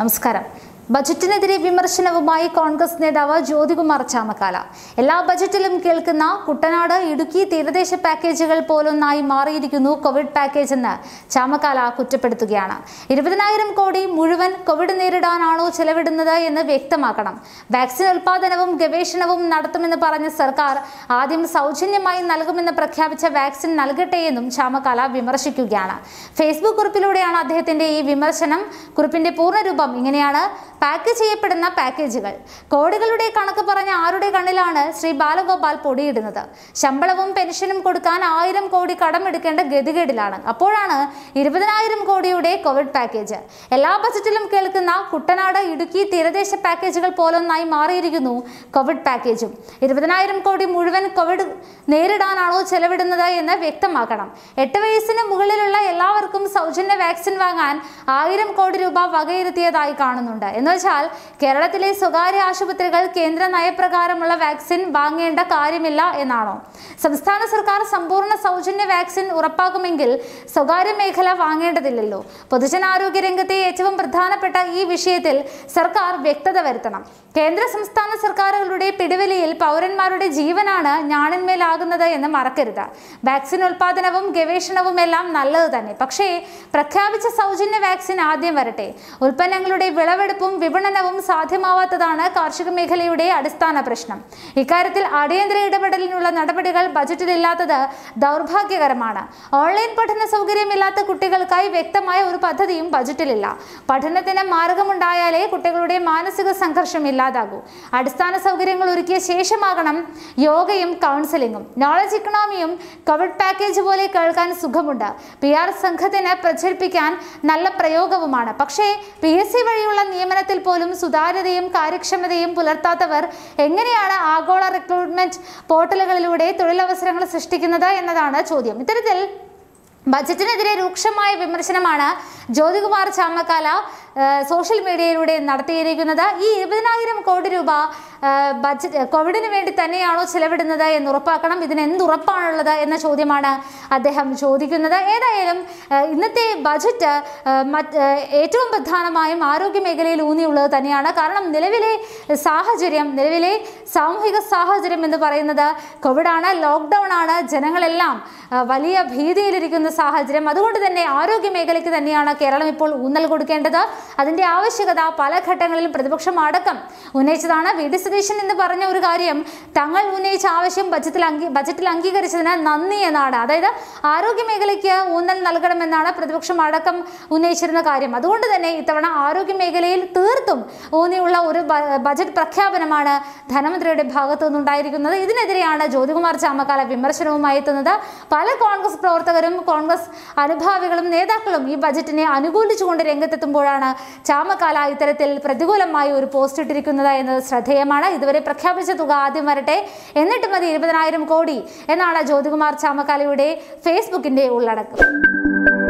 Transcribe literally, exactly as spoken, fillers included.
നമസ്കാരം. ബജറ്റിനെതിരെ വിമർശനവുമായി കോൺഗ്രസ് നേതാവ് ജ്യോതികുമാർ ചാമക്കാല. എല്ലാ ബജറ്റിലും കേൾക്കുന്ന കുട്ടനാട് ഇടുക്കി തീരദേശ പാക്കേജുകൾ പോലൊന്നായി മാറിയിരിക്കുന്നു കോവിഡ് പാക്കേജ് എന്ന് ചാമക്കാല കുറ്റപ്പെടുത്തുകയാണ്. ഇരുപതിനായിരം കോടി മുഴുവൻ കോവിഡ് നേരിടാനാണോ ചെലവിടുന്നത് എന്ന് വ്യക്തമാക്കണം. വാക്സിൻ ഉൽപാദനവും ഗവേഷണവും നടത്തുമെന്ന് പറഞ്ഞ സർക്കാർ ആദ്യം സൗജന്യമായി നൽകുമെന്ന് പ്രഖ്യാപിച്ച വാക്സിൻ നൽകട്ടെ എന്നും ചാമക്കാല വിമർശിക്കുകയാണ്. ഫേസ്ബുക്ക് കുറിപ്പിലൂടെയാണ് അദ്ദേഹത്തിന്റെ ഈ വിമർശനം. കുറിപ്പിന്റെ പൂർണ്ണരൂപം ഇങ്ങനെയാണ്: പാക്ക് ചെയ്യപ്പെടുന്ന പാക്കേജുകൾ കോടികളുടെ കണക്ക് പറഞ്ഞ ആരുടെ കണ്ണിലാണ് ശ്രീ ബാലഗോപാൽ പൊടിയിടുന്നത്? ശമ്പളവും പെൻഷനും കൊടുക്കാൻ ആയിരം കോടി കടമെടുക്കേണ്ട ഗതികേടിലാണ്. അപ്പോഴാണ് ഇരുപതിനായിരം കോടിയുടെ കോവിഡ് പാക്കേജ്. എല്ലാ ബജറ്റിലും കേൾക്കുന്ന കുട്ടനാട് ഇടുക്കി തീരദേശ പാക്കേജുകൾ പോലൊന്നായി മാറിയിരിക്കുന്നു കോവിഡ് പാക്കേജും. ഇരുപതിനായിരം കോടി മുഴുവൻ കോവിഡ് നേരിടാനാണോ ചെലവിടുന്നത് എന്ന് വ്യക്തമാക്കണം. എട്ട് വയസ്സിന് മുകളിലുള്ള എല്ലാവർക്കും സൗജന്യ വാക്സിൻ വാങ്ങാൻ ആയിരം കോടി രൂപ വകയിരുത്തിയതായി കാണുന്നുണ്ട്. എന്നുവെച്ചാൽ കേരളത്തിലെ സ്വകാര്യ ആശുപത്രികൾ കേന്ദ്ര നയപ്രകാരമുള്ള വാക്സിൻ വാങ്ങേണ്ട കാര്യമില്ല എന്നാണോ? സംസ്ഥാന സർക്കാർ സമ്പൂർണ്ണ സൗജന്യ വാക്സിൻ ഉറപ്പാക്കുമെങ്കിൽ സ്വകാര്യ മേഖല വാങ്ങേണ്ടതില്ലല്ലോ. പൊതുജനാരോഗ്യ രംഗത്തെ ഏറ്റവും പ്രധാനപ്പെട്ട ഈ വിഷയത്തിൽ സർക്കാർ വ്യക്തത വരുത്തണം. കേന്ദ്ര സംസ്ഥാന സർക്കാരുകളുടെ പിടിവലിയിൽ പൗരന്മാരുടെ ജീവനാണ് ഞാണിന്മേലാകുന്നത് എന്ന് മറക്കരുത്. വാക്സിൻ ഉൽപാദനവും ഗവേഷണവും എല്ലാം നല്ലത് തന്നെ. പക്ഷേ പ്രഖ്യാപിച്ച സൗജന്യ വാക്സിൻ ആദ്യം വരട്ടെ. ഉൽപ്പന്നങ്ങളുടെ വിളവെടുപ്പും വിപണനവും സാധ്യമാവാത്തതാണ് കാർഷിക മേഖലയുടെ അടിസ്ഥാന പ്രശ്നം. ഇക്കാര്യത്തിൽ അടിയന്തര ഇടപെടലിനുള്ള നടപടികൾ ബജറ്റിലില്ലാത്തത് ദൗർഭാഗ്യകരമാണ്. ഓൺലൈൻ പഠന സൗകര്യമില്ലാത്ത കുട്ടികൾക്കായി വ്യക്തമായ ഒരു പദ്ധതിയും ബജറ്റിലില്ല. പഠനത്തിന് മാർഗമുണ്ടായാലേ കുട്ടികളുടെ മാനസിക സംഘർഷം ഇല്ലാതാകൂ. അടിസ്ഥാന സൗകര്യങ്ങൾ ഒരുക്കിയ ശേഷമാകണം യോഗയും കൗൺസിലിങ്ങും. നോളജ് ഇക്കണോമിയും കോവിഡ് പാക്കേജ് പോലെ കേൾക്കാൻ സുഖമുണ്ട്. പി ആർ സംഘത്തിന് പ്രചരിപ്പിക്കാൻ നല്ല പ്രയോഗവുമാണ്. പക്ഷേ പി എസ് സി വഴിയുള്ള നിയമന ത്തിൽ പോലും സുതാര്യതയും കാര്യക്ഷമതയും പുലർത്താത്തവർ എങ്ങനെയാണ് ആഗോള റിക്രൂട്ട്മെന്റ് പോർട്ടലുകളിലൂടെ തൊഴിലവസരങ്ങൾ സൃഷ്ടിക്കുന്നത് എന്നതാണ് ചോദ്യം. ഇത്തരത്തിൽ ബജറ്റിനെതിരെ രൂക്ഷമായ വിമർശനമാണ് ജ്യോതികുമാർ ചാമക്കാല സോഷ്യൽ മീഡിയയിലൂടെ നടത്തിയിരിക്കുന്നത്. ഈ ഇരുപതിനായിരം കോടി രൂപ ബജറ്റ് കോവിഡിന് വേണ്ടി തന്നെയാണോ ചെലവിടുന്നത് എന്ന് ഉറപ്പാക്കണം. ഇതിന് എന്തുറപ്പാണുള്ളത് എന്ന ചോദ്യമാണ് അദ്ദേഹം ചോദിക്കുന്നത്. ഏതായാലും ഇന്നത്തെ ബജറ്റ് ഏറ്റവും പ്രധാനമായും ആരോഗ്യ മേഖലയിൽ ഊന്നിയുള്ളത് തന്നെയാണ്. കാരണം നിലവിലെ സാഹചര്യം നിലവിലെ സാമൂഹിക സാഹചര്യം എന്ന് പറയുന്നത് കോവിഡാണ്, ലോക്ക്ഡൗൺ ആണ്, ജനങ്ങളെല്ലാം വലിയ ഭീതിയിലിരിക്കുന്ന സാഹചര്യം. അതുകൊണ്ട് തന്നെ ആരോഗ്യ മേഖലയ്ക്ക് തന്നെയാണ് കേരളം ഇപ്പോൾ ഊന്നൽ കൊടുക്കേണ്ടത്. അതിൻ്റെ ആവശ്യകത പല ഘട്ടങ്ങളിലും പ്രതിപക്ഷം അടക്കം ഉന്നയിച്ചതാണ്. വി ഡി സതീശൻ എന്ന് പറഞ്ഞ ഒരു കാര്യം തങ്ങൾ ഉന്നയിച്ച ആവശ്യം ബജറ്റിൽ ബജറ്റിൽ അംഗീകരിച്ചതിന് നന്ദി എന്നാണ്. അതായത് ആരോഗ്യ മേഖലയ്ക്ക് ഊന്നൽ നൽകണമെന്നാണ് പ്രതിപക്ഷം അടക്കം ഉന്നയിച്ചിരുന്ന കാര്യം. അതുകൊണ്ട് തന്നെ ഇത്തവണ ആരോഗ്യ മേഖലയിൽ തീർത്തും ഊന്നിയുള്ള ഒരു ബജറ്റ് പ്രഖ്യാപനമാണ് ധനമന്ത്രിയുടെ ഭാഗത്തു നിന്നുണ്ടായിരിക്കുന്നത്. ഇതിനെതിരെയാണ് ജ്യോതികുമാർ ചാമക്കാല വിമർശനവുമായി എത്തുന്നത്. പല കോൺഗ്രസ് പ്രവർത്തകരും കോൺഗ്രസ് അനുഭാവികളും നേതാക്കളും ഈ ബജറ്റിനെ അനുകൂലിച്ചുകൊണ്ട് രംഗത്തെത്തുമ്പോഴാണ് ചാമക്കാല ഇത്തരത്തിൽ പ്രതികൂലമായി ഒരു പോസ്റ്റ് ഇട്ടിരിക്കുന്നത് എന്നത് ശ്രദ്ധേയമാണ്. ഇതുവരെ പ്രഖ്യാപിച്ച തുക ആദ്യം വരട്ടെ, എന്നിട്ട് മതി ഇരുപതിനായിരം കോടി എന്നാണ് ജ്യോതികുമാർ ചാമക്കാലയുടെ ഫേസ്ബുക്കിന്റെ ഉള്ളടക്കം.